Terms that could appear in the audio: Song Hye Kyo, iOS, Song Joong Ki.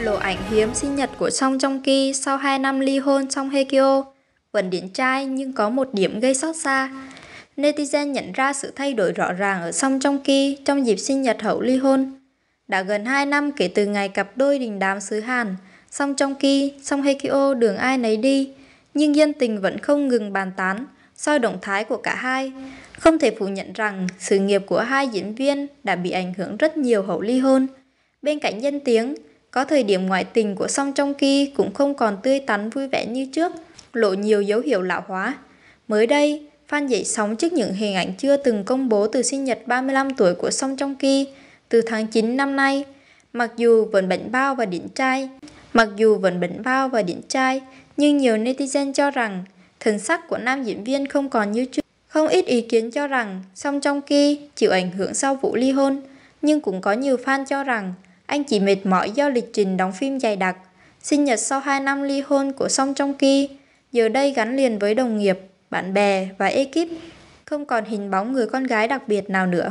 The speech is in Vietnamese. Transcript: lộ ảnh hiếm sinh nhật của Song Joong Ki sau 2 năm ly hôn Song Hye Kyo. Vẫn điển trai nhưng có một điểm gây xót xa. Netizen nhận ra sự thay đổi rõ ràng ở Song Joong Ki trong dịp sinh nhật hậu ly hôn. Đã gần 2 năm kể từ ngày cặp đôi đình đám xứ Hàn, Song Joong Ki, Song Hye Kyo đường ai nấy đi, nhưng dân tình vẫn không ngừng bàn tán, soi động thái của cả hai. Không thể phủ nhận rằng sự nghiệp của hai diễn viên đã bị ảnh hưởng rất nhiều hậu ly hôn. Bên cạnh danh tiếng, có thời điểm ngoại tình của Song Joong Ki cũng không còn tươi tắn vui vẻ như trước, lộ nhiều dấu hiệu lão hóa. Mới đây, fan dậy sóng trước những hình ảnh chưa từng công bố từ sinh nhật 35 tuổi của Song Joong Ki từ tháng 9 năm nay. Mặc dù vẫn bảnh bao và điển trai, nhưng nhiều netizen cho rằng thần sắc của nam diễn viên không còn như trước. Không ít ý kiến cho rằng Song Joong Ki chịu ảnh hưởng sau vụ ly hôn, nhưng cũng có nhiều fan cho rằng anh chỉ mệt mỏi do lịch trình đóng phim dày đặc. Sinh nhật sau 2 năm ly hôn của Song Joong Ki giờ đây gắn liền với đồng nghiệp, bạn bè và ekip, không còn hình bóng người con gái đặc biệt nào nữa.